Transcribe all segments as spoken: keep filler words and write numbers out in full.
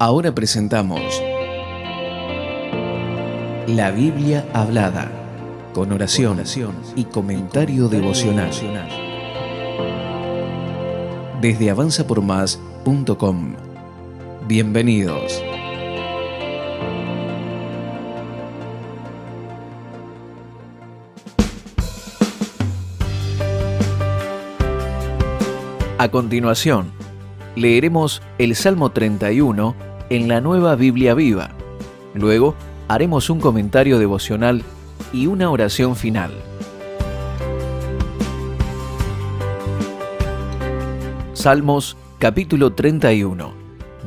Ahora presentamos La Biblia Hablada, con oración y comentario devocional, desde avanza por más punto com. Bienvenidos. A continuación, leeremos el Salmo treinta y uno en la Nueva Biblia Viva. Luego, haremos un comentario devocional y una oración final. Salmos, capítulo treinta y uno,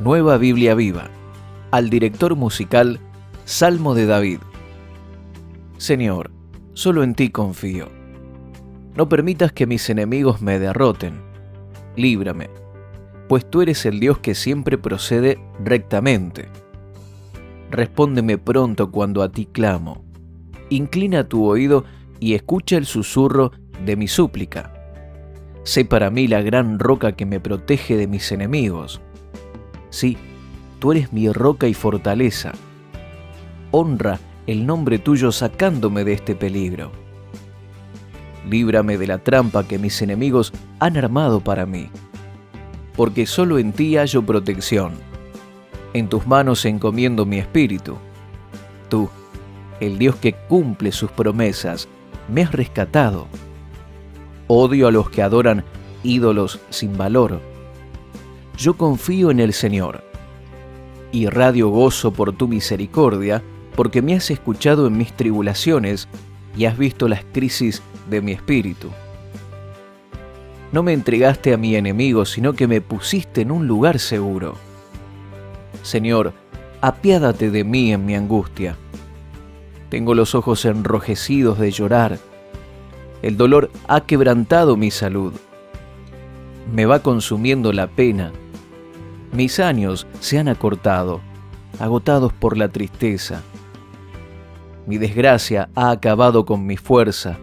Nueva Biblia Viva. Al director musical, Salmo de David. Señor, solo en ti confío. No permitas que mis enemigos me derroten. Líbrame, pues tú eres el Dios que siempre procede rectamente. Respóndeme pronto cuando a ti clamo. Inclina tu oído y escucha el susurro de mi súplica. Sé para mí la gran roca que me protege de mis enemigos. Sí, tú eres mi roca y fortaleza. Honra el nombre tuyo sacándome de este peligro. Líbrame de la trampa que mis enemigos han armado para mí, porque solo en ti hallo protección. En tus manos encomiendo mi espíritu. Tú, el Dios que cumple sus promesas, me has rescatado. Odio a los que adoran ídolos sin valor. Yo confío en el Señor. Irradio gozo por tu misericordia, porque me has escuchado en mis tribulaciones y has visto las crisis de mi espíritu. No me entregaste a mi enemigo, sino que me pusiste en un lugar seguro. Señor, apiádate de mí en mi angustia. Tengo los ojos enrojecidos de llorar. El dolor ha quebrantado mi salud. Me va consumiendo la pena. Mis años se han acortado, agotados por la tristeza. Mi desgracia ha acabado con mi fuerza.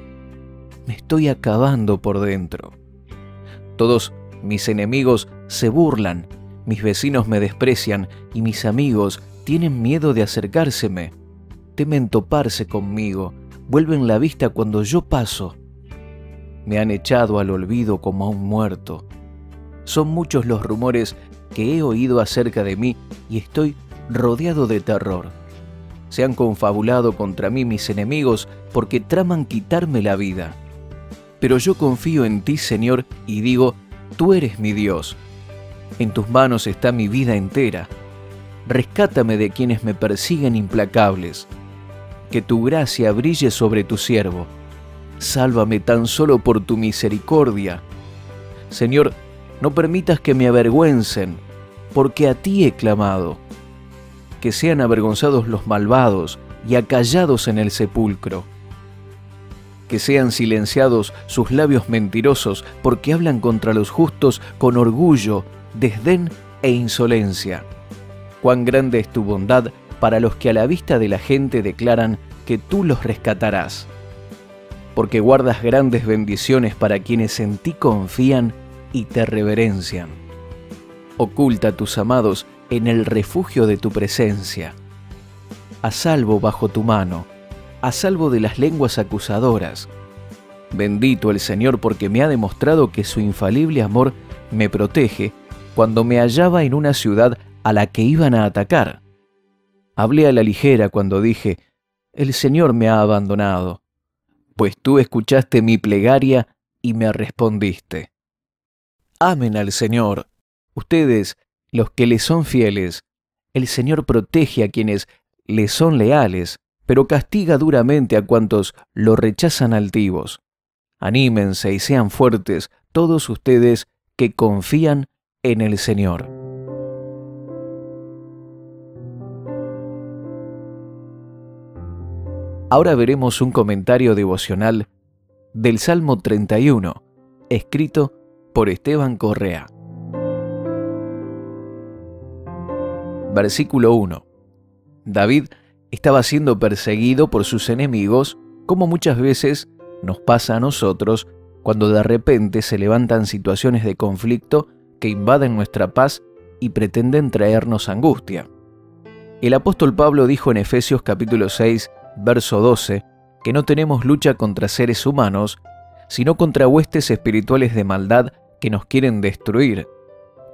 Me estoy acabando por dentro. Todos mis enemigos se burlan, mis vecinos me desprecian y mis amigos tienen miedo de acercárseme. Temen toparse conmigo, vuelven la vista cuando yo paso. Me han echado al olvido como a un muerto. Son muchos los rumores que he oído acerca de mí y estoy rodeado de terror. Se han confabulado contra mí mis enemigos porque traman quitarme la vida. Pero yo confío en ti, Señor, y digo, tú eres mi Dios. En tus manos está mi vida entera. Rescátame de quienes me persiguen implacables. Que tu gracia brille sobre tu siervo. Sálvame tan solo por tu misericordia. Señor, no permitas que me avergüencen, porque a ti he clamado. Que sean avergonzados los malvados y acallados en el sepulcro. Que sean silenciados sus labios mentirosos, porque hablan contra los justos con orgullo, desdén e insolencia. Cuán grande es tu bondad para los que a la vista de la gente declaran que tú los rescatarás. Porque guardas grandes bendiciones para quienes en ti confían y te reverencian. Oculta a tus amados en el refugio de tu presencia. A salvo bajo tu mano, a salvo de las lenguas acusadoras. Bendito el Señor, porque me ha demostrado que su infalible amor me protege cuando me hallaba en una ciudad a la que iban a atacar. Hablé a la ligera cuando dije, el Señor me ha abandonado, pues tú escuchaste mi plegaria y me respondiste. Amen al Señor, ustedes, los que le son fieles. El Señor protege a quienes le son leales, pero castiga duramente a cuantos lo rechazan altivos. Anímense y sean fuertes todos ustedes que confían en el Señor. Ahora veremos un comentario devocional del Salmo treinta y uno, escrito por Esteban Correa. Versículo uno. David estaba siendo perseguido por sus enemigos, como muchas veces nos pasa a nosotros cuando de repente se levantan situaciones de conflicto que invaden nuestra paz y pretenden traernos angustia. El apóstol Pablo dijo en Efesios capítulo seis, verso doce, que no tenemos lucha contra seres humanos, sino contra huestes espirituales de maldad que nos quieren destruir.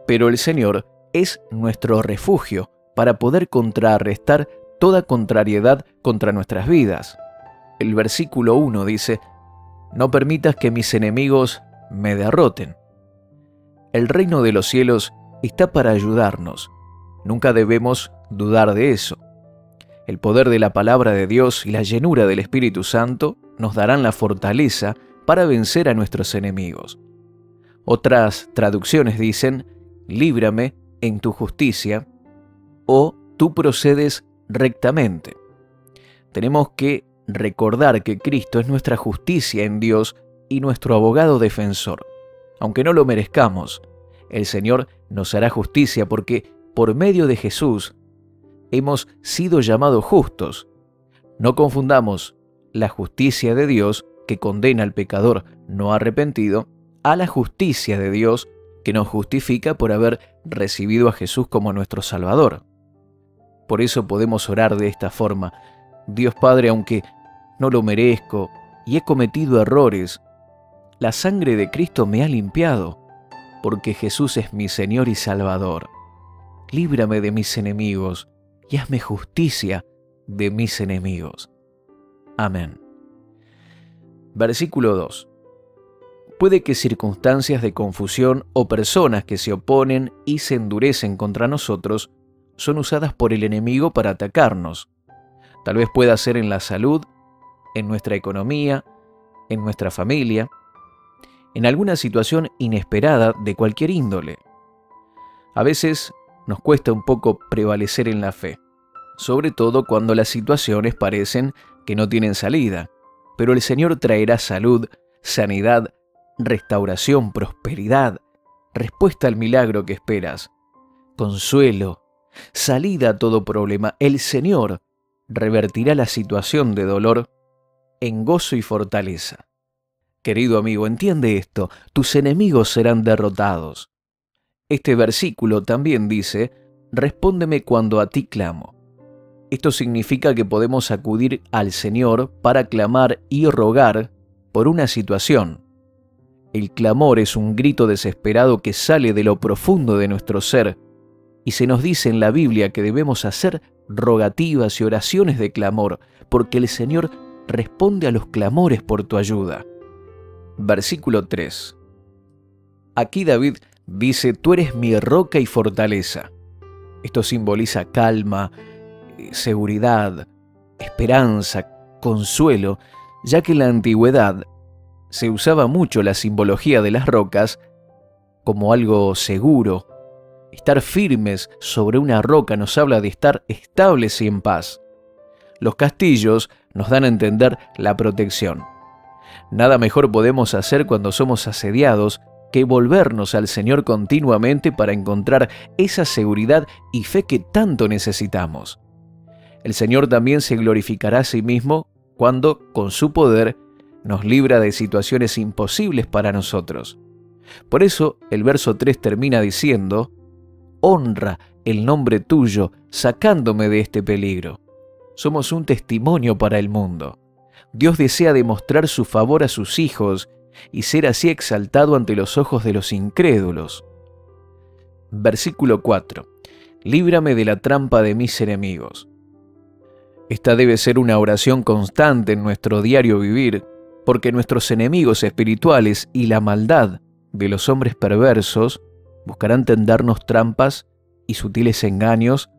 Pero el Señor es nuestro refugio para poder contrarrestar toda contrariedad contra nuestras vidas. El versículo uno dice, «No permitas que mis enemigos me derroten». El reino de los cielos está para ayudarnos. Nunca debemos dudar de eso. El poder de la palabra de Dios y la llenura del Espíritu Santo nos darán la fortaleza para vencer a nuestros enemigos. Otras traducciones dicen, líbrame en tu justicia, o tú procedes rectamente. Tenemos que recordar que Cristo es nuestra justicia en Dios y nuestro abogado defensor. Aunque no lo merezcamos, el Señor nos hará justicia porque por medio de Jesús hemos sido llamados justos. No confundamos la justicia de Dios, que condena al pecador no arrepentido, a la justicia de Dios, que nos justifica por haber recibido a Jesús como nuestro Salvador. Por eso podemos orar de esta forma. Dios Padre, aunque no lo merezco y he cometido errores, la sangre de Cristo me ha limpiado, porque Jesús es mi Señor y Salvador. Líbrame de mis enemigos y hazme justicia de mis enemigos. Amén. Versículo dos. Puede que circunstancias de confusión o personas que se oponen y se endurecen contra nosotros son usadas por el enemigo para atacarnos. Tal vez pueda ser en la salud, en nuestra economía, en nuestra familia, en alguna situación inesperada de cualquier índole. A veces nos cuesta un poco prevalecer en la fe, sobre todo cuando las situaciones parecen que no tienen salida, pero el Señor traerá salud, sanidad, restauración, prosperidad, respuesta al milagro que esperas, consuelo, salida a todo problema. El Señor revertirá la situación de dolor en gozo y fortaleza. Querido amigo, entiende esto, tus enemigos serán derrotados. Este versículo también dice, respóndeme cuando a ti clamo. Esto significa que podemos acudir al Señor para clamar y rogar por una situación. El clamor es un grito desesperado que sale de lo profundo de nuestro ser, y se nos dice en la Biblia que debemos hacer rogativas y oraciones de clamor, porque el Señor responde a los clamores por tu ayuda. Versículo tres. Aquí David dice, tú eres mi roca y fortaleza. Esto simboliza calma, seguridad, esperanza, consuelo, ya que en la antigüedad se usaba mucho la simbología de las rocas como algo seguro. Estar firmes sobre una roca nos habla de estar estables y en paz. Los castillos nos dan a entender la protección. Nada mejor podemos hacer cuando somos asediados que volvernos al Señor continuamente para encontrar esa seguridad y fe que tanto necesitamos. El Señor también se glorificará a sí mismo cuando, con su poder, nos libra de situaciones imposibles para nosotros. Por eso, el verso tres termina diciendo, «Honra el nombre tuyo, sacándome de este peligro». Somos un testimonio para el mundo. Dios desea demostrar su favor a sus hijos y ser así exaltado ante los ojos de los incrédulos. Versículo cuatro. Líbrame de la trampa de mis enemigos. Esta debe ser una oración constante en nuestro diario vivir, porque nuestros enemigos espirituales y la maldad de los hombres perversos buscarán tendernos trampas y sutiles engaños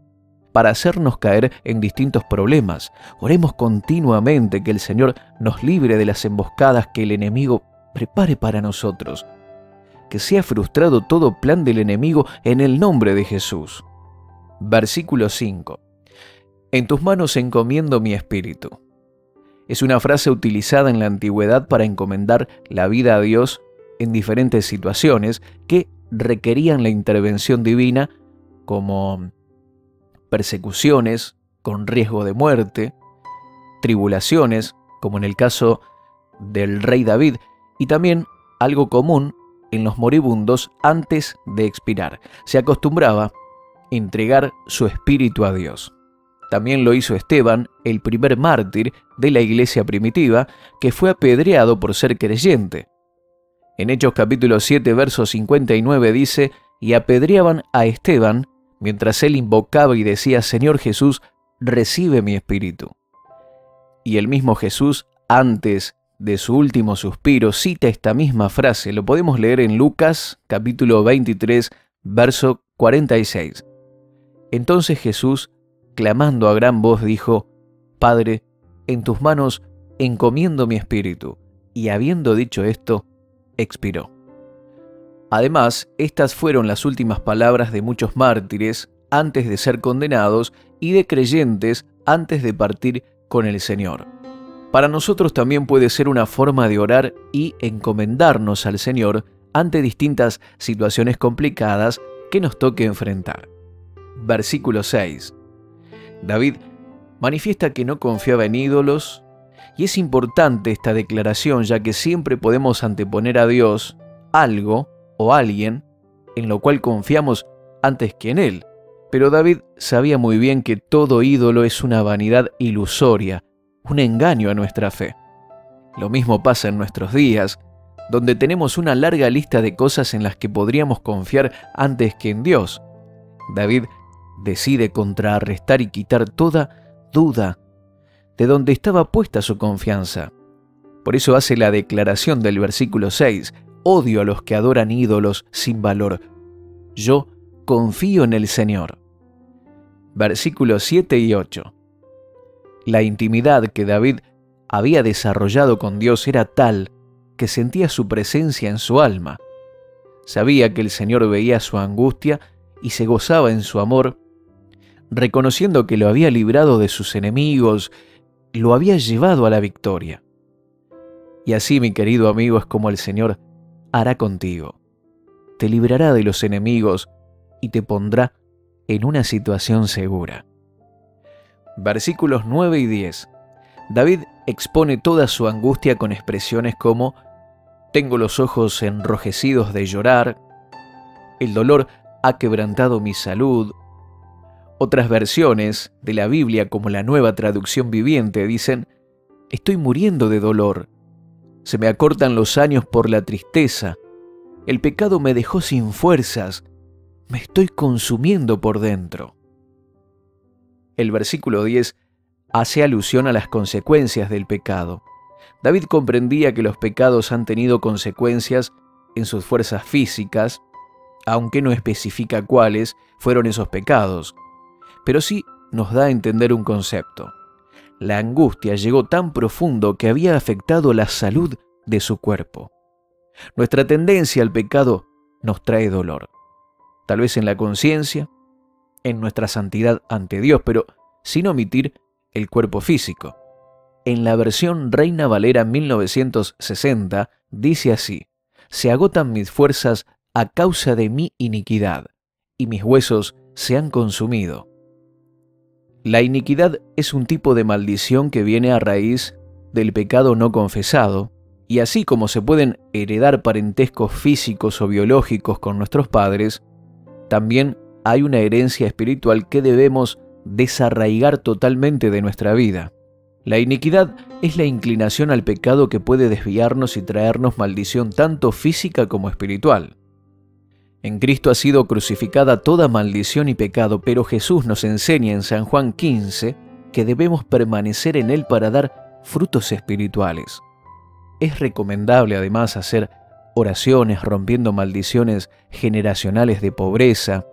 para hacernos caer en distintos problemas. Oremos continuamente que el Señor nos libre de las emboscadas que el enemigo prepare para nosotros. Que sea frustrado todo plan del enemigo en el nombre de Jesús. Versículo cinco. En tus manos encomiendo mi espíritu. Es una frase utilizada en la antigüedad para encomendar la vida a Dios en diferentes situaciones que requerían la intervención divina, como persecuciones con riesgo de muerte, tribulaciones, como en el caso del rey David, y también algo común en los moribundos antes de expirar. Se acostumbraba a entregar su espíritu a Dios. También lo hizo Esteban, el primer mártir de la iglesia primitiva, que fue apedreado por ser creyente. En Hechos capítulo siete, verso cincuenta y nueve dice, y apedreaban a Esteban, mientras él invocaba y decía, Señor Jesús, recibe mi espíritu. Y el mismo Jesús, antes de su último suspiro, cita esta misma frase. Lo podemos leer en Lucas capítulo veintitrés, verso cuarenta y seis. Entonces Jesús, clamando a gran voz, dijo, Padre, en tus manos encomiendo mi espíritu. Y habiendo dicho esto, expiró. Además, estas fueron las últimas palabras de muchos mártires antes de ser condenados y de creyentes antes de partir con el Señor. Para nosotros también puede ser una forma de orar y encomendarnos al Señor ante distintas situaciones complicadas que nos toque enfrentar. Versículo seis. David manifiesta que no confiaba en ídolos, y es importante esta declaración ya que siempre podemos anteponer a Dios algo o alguien en lo cual confiamos antes que en Él. Pero David sabía muy bien que todo ídolo es una vanidad ilusoria, un engaño a nuestra fe. Lo mismo pasa en nuestros días, donde tenemos una larga lista de cosas en las que podríamos confiar antes que en Dios. David decide contrarrestar y quitar toda duda de donde estaba puesta su confianza. Por eso hace la declaración del versículo seis, odio a los que adoran ídolos sin valor. Yo confío en el Señor. Versículos siete y ocho. La intimidad que David había desarrollado con Dios era tal que sentía su presencia en su alma. Sabía que el Señor veía su angustia y se gozaba en su amor, reconociendo que lo había librado de sus enemigos, lo había llevado a la victoria. Y así, mi querido amigo, es como el Señor hará contigo. Te librará de los enemigos y te pondrá en una situación segura. Versículos nueve y diez. David expone toda su angustia con expresiones como «Tengo los ojos enrojecidos de llorar», «El dolor ha quebrantado mi salud». Otras versiones de la Biblia, como la Nueva Traducción Viviente, dicen «Estoy muriendo de dolor, se me acortan los años por la tristeza, el pecado me dejó sin fuerzas, me estoy consumiendo por dentro». El versículo diez hace alusión a las consecuencias del pecado. David comprendía que los pecados han tenido consecuencias en sus fuerzas físicas, aunque no especifica cuáles fueron esos pecados. Pero sí nos da a entender un concepto. La angustia llegó tan profundo que había afectado la salud de su cuerpo. Nuestra tendencia al pecado nos trae dolor. Tal vez en la conciencia, en nuestra santidad ante Dios, pero sin omitir el cuerpo físico. En la versión Reina Valera mil novecientos sesenta dice así, «Se agotan mis fuerzas a causa de mi iniquidad, y mis huesos se han consumido». La iniquidad es un tipo de maldición que viene a raíz del pecado no confesado, y así como se pueden heredar parentescos físicos o biológicos con nuestros padres, también hay una herencia espiritual que debemos desarraigar totalmente de nuestra vida. La iniquidad es la inclinación al pecado que puede desviarnos y traernos maldición tanto física como espiritual. En Cristo ha sido crucificada toda maldición y pecado, pero Jesús nos enseña en San Juan quince que debemos permanecer en Él para dar frutos espirituales. Es recomendable además hacer oraciones rompiendo maldiciones generacionales de pobreza,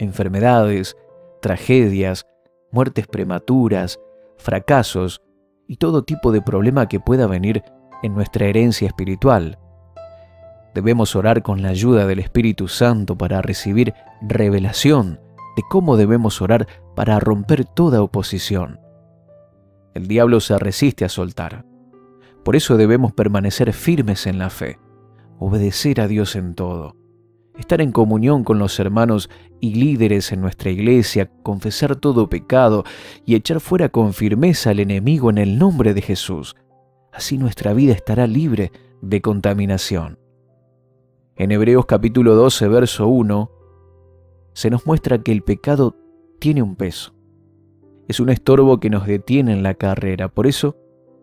enfermedades, tragedias, muertes prematuras, fracasos y todo tipo de problema que pueda venir en nuestra herencia espiritual. Debemos orar con la ayuda del Espíritu Santo para recibir revelación de cómo debemos orar para romper toda oposición. El diablo se resiste a soltar. Por eso debemos permanecer firmes en la fe, obedecer a Dios en todo, estar en comunión con los hermanos y líderes en nuestra iglesia, confesar todo pecado y echar fuera con firmeza al enemigo en el nombre de Jesús. Así nuestra vida estará libre de contaminación. En Hebreos capítulo doce, verso uno, se nos muestra que el pecado tiene un peso. Es un estorbo que nos detiene en la carrera. Por eso,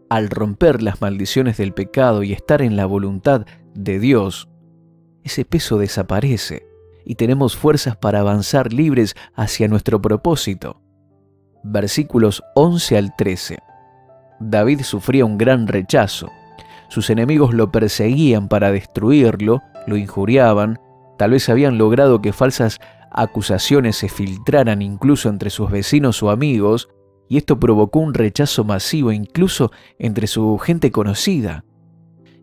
al romper las maldiciones del pecado y estar en la voluntad de Dios, ese peso desaparece y tenemos fuerzas para avanzar libres hacia nuestro propósito. Versículos once al trece. David sufría un gran rechazo. Sus enemigos lo perseguían para destruirlo, lo injuriaban, tal vez habían logrado que falsas acusaciones se filtraran incluso entre sus vecinos o amigos, y esto provocó un rechazo masivo incluso entre su gente conocida.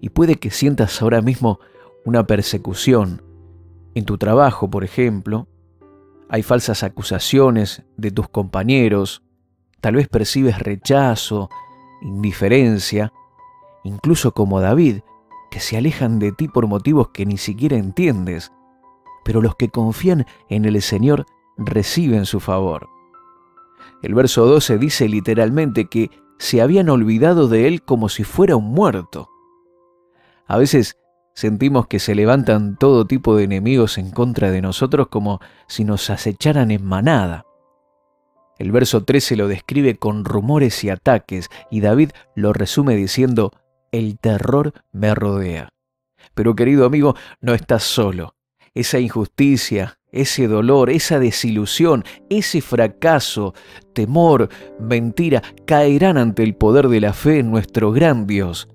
Y puede que sientas ahora mismo una persecución. En tu trabajo, por ejemplo, hay falsas acusaciones de tus compañeros, tal vez percibes rechazo, indiferencia, incluso como David, que se alejan de ti por motivos que ni siquiera entiendes, pero los que confían en el Señor reciben su favor. El verso doce dice literalmente que se habían olvidado de él como si fuera un muerto. A veces sentimos que se levantan todo tipo de enemigos en contra de nosotros como si nos acecharan en manada. El verso trece lo describe con rumores y ataques, y David lo resume diciendo: el terror me rodea. Pero querido amigo, no estás solo. Esa injusticia, ese dolor, esa desilusión, ese fracaso, temor, mentira, caerán ante el poder de la fe en nuestro gran Dios.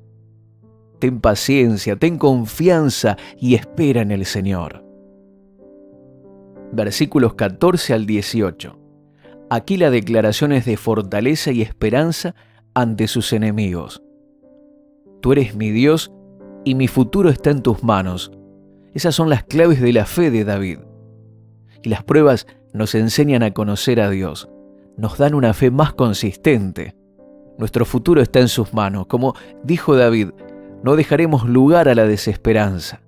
Ten paciencia, ten confianza y espera en el Señor. Versículos catorce al dieciocho. Aquí la declaración es de fortaleza y esperanza ante sus enemigos. Tú eres mi Dios y mi futuro está en tus manos. Esas son las claves de la fe de David. Y las pruebas nos enseñan a conocer a Dios. Nos dan una fe más consistente. Nuestro futuro está en sus manos. Como dijo David, no dejaremos lugar a la desesperanza.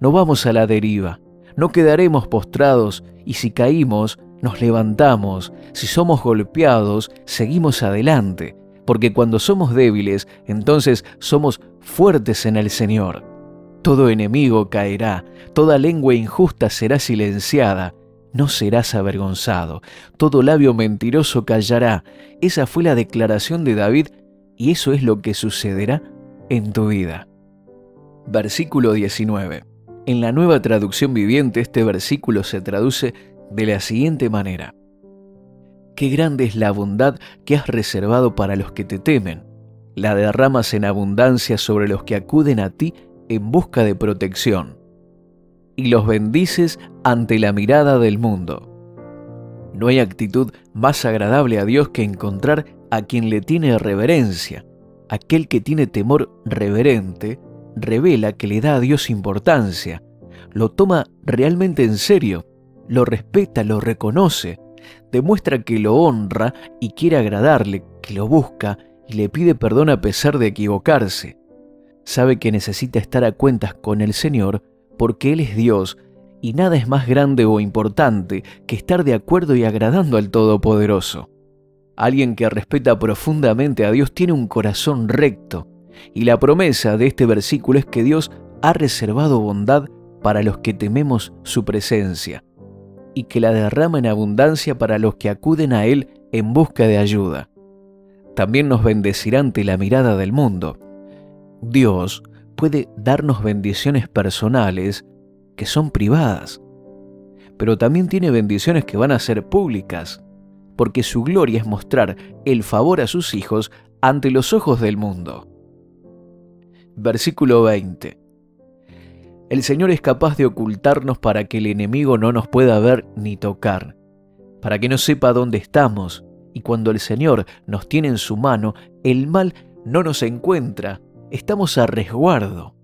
No vamos a la deriva. No quedaremos postrados, y si caímos, nos levantamos. Si somos golpeados, seguimos adelante. Porque cuando somos débiles, entonces somos fuertes en el Señor. Todo enemigo caerá, toda lengua injusta será silenciada, no serás avergonzado, todo labio mentiroso callará. Esa fue la declaración de David y eso es lo que sucederá en tu vida. Versículo diecinueve. En la Nueva Traducción Viviente este versículo se traduce de la siguiente manera: qué grande es la bondad que has reservado para los que te temen. La derramas en abundancia sobre los que acuden a ti en busca de protección. Y los bendices ante la mirada del mundo. No hay actitud más agradable a Dios que encontrar a quien le tiene reverencia. Aquel que tiene temor reverente revela que le da a Dios importancia. Lo toma realmente en serio. Lo respeta, lo reconoce. Demuestra que lo honra y quiere agradarle, que lo busca y le pide perdón a pesar de equivocarse. Sabe que necesita estar a cuentas con el Señor porque Él es Dios y nada es más grande o importante que estar de acuerdo y agradando al Todopoderoso. Alguien que respeta profundamente a Dios tiene un corazón recto, y la promesa de este versículo es que Dios ha reservado bondad para los que tememos su presencia, y que la derrama en abundancia para los que acuden a Él en busca de ayuda. También nos bendecirá ante la mirada del mundo. Dios puede darnos bendiciones personales que son privadas, pero también tiene bendiciones que van a ser públicas, porque su gloria es mostrar el favor a sus hijos ante los ojos del mundo. Versículo veinte. El Señor es capaz de ocultarnos para que el enemigo no nos pueda ver ni tocar, para que no sepa dónde estamos, y cuando el Señor nos tiene en su mano, el mal no nos encuentra, estamos a resguardo.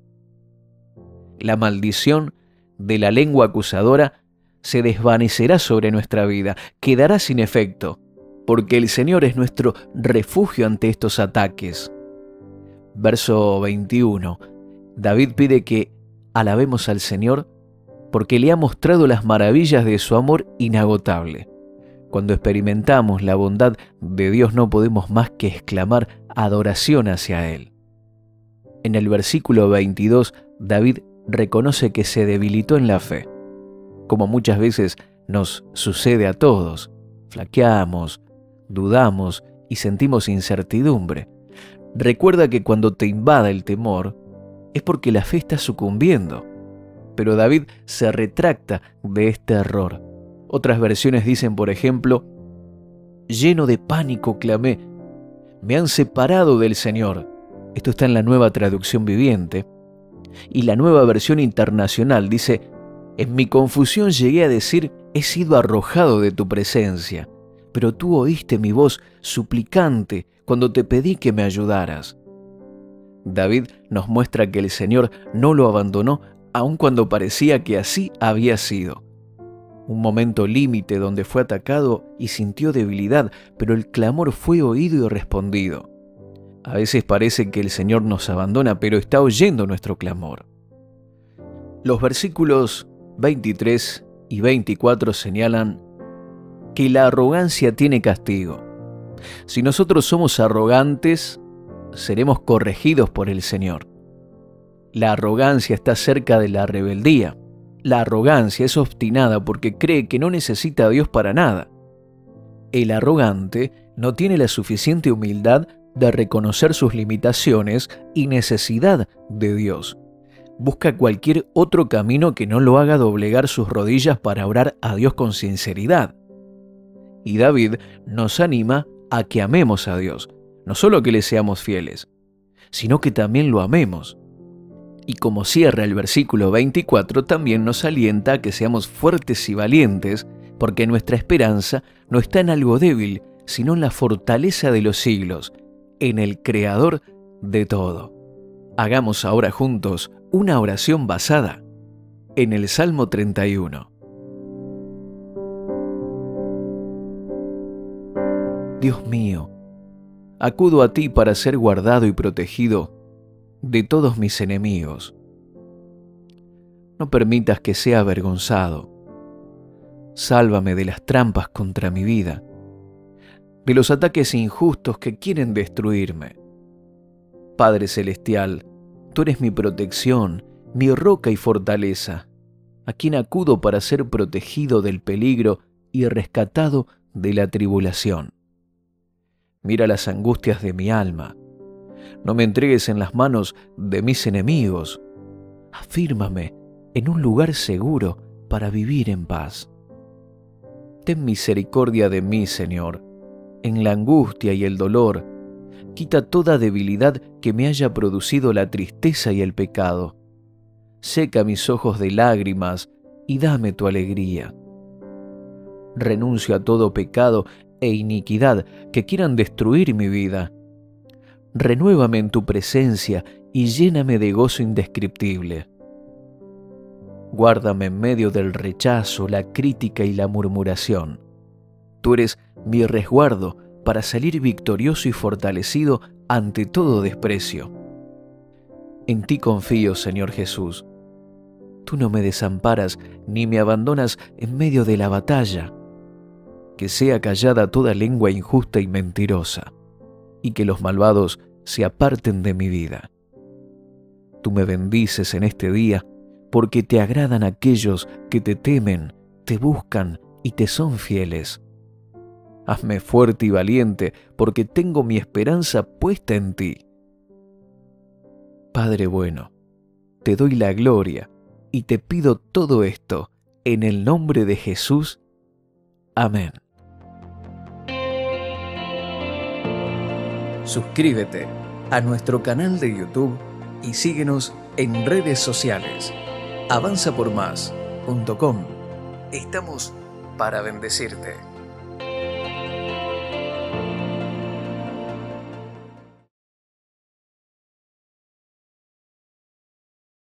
La maldición de la lengua acusadora se desvanecerá sobre nuestra vida, quedará sin efecto, porque el Señor es nuestro refugio ante estos ataques. Verso veintiuno. David pide que alabemos al Señor porque le ha mostrado las maravillas de su amor inagotable. Cuando experimentamos la bondad de Dios no podemos más que exclamar adoración hacia Él. En el versículo veintidós, David reconoce que se debilitó en la fe, como muchas veces nos sucede a todos. Flaqueamos, dudamos y sentimos incertidumbre. Recuerda que cuando te invada el temor, es porque la fe está sucumbiendo. Pero David se retracta de este error. Otras versiones dicen, por ejemplo, lleno de pánico clamé, me han separado del Señor. Esto está en la Nueva Traducción Viviente. Y la Nueva Versión Internacional dice, en mi confusión llegué a decir, he sido arrojado de tu presencia, pero tú oíste mi voz suplicante cuando te pedí que me ayudaras. David nos muestra que el Señor no lo abandonó aun cuando parecía que así había sido. Un momento límite donde fue atacado y sintió debilidad, pero el clamor fue oído y respondido. A veces parece que el Señor nos abandona, pero está oyendo nuestro clamor. Los versículos veintitrés y veinticuatro señalan que la arrogancia tiene castigo. Si nosotros somos arrogantes, seremos corregidos por el Señor. La arrogancia está cerca de la rebeldía. La arrogancia es obstinada porque cree que no necesita a Dios para nada. El arrogante no tiene la suficiente humildad de reconocer sus limitaciones y necesidad de Dios. Busca cualquier otro camino que no lo haga doblegar sus rodillas para orar a Dios con sinceridad. Y David nos anima a que amemos a Dios, no solo que le seamos fieles, sino que también lo amemos. Y como cierra el versículo veinticuatro, también nos alienta a que seamos fuertes y valientes, porque nuestra esperanza no está en algo débil, sino en la fortaleza de los siglos, en el Creador de todo. Hagamos ahora juntos una oración basada en el Salmo treinta y uno. Dios mío, acudo a ti para ser guardado y protegido de todos mis enemigos. No permitas que sea avergonzado. Sálvame de las trampas contra mi vida, de los ataques injustos que quieren destruirme. Padre Celestial, tú eres mi protección, mi roca y fortaleza, a quien acudo para ser protegido del peligro y rescatado de la tribulación. Mira las angustias de mi alma. No me entregues en las manos de mis enemigos. Afírmame en un lugar seguro para vivir en paz. Ten misericordia de mí, Señor, en la angustia y el dolor. Quita toda debilidad que me haya producido la tristeza y el pecado. Seca mis ojos de lágrimas y dame tu alegría. Renuncio a todo pecado e iniquidad que quieran destruir mi vida. Renuévame en tu presencia y lléname de gozo indescriptible. Guárdame en medio del rechazo, la crítica y la murmuración. Tú eres mi resguardo para salir victorioso y fortalecido ante todo desprecio. En ti confío, Señor Jesús. Tú no me desamparas ni me abandonas en medio de la batalla. Que sea callada toda lengua injusta y mentirosa, y que los malvados se aparten de mi vida. Tú me bendices en este día, porque te agradan aquellos que te temen, te buscan y te son fieles. Hazme fuerte y valiente, porque tengo mi esperanza puesta en ti. Padre bueno, te doy la gloria y te pido todo esto en el nombre de Jesús. Amén. Suscríbete a nuestro canal de YouTube y síguenos en redes sociales. avanza por más punto com. Estamos para bendecirte.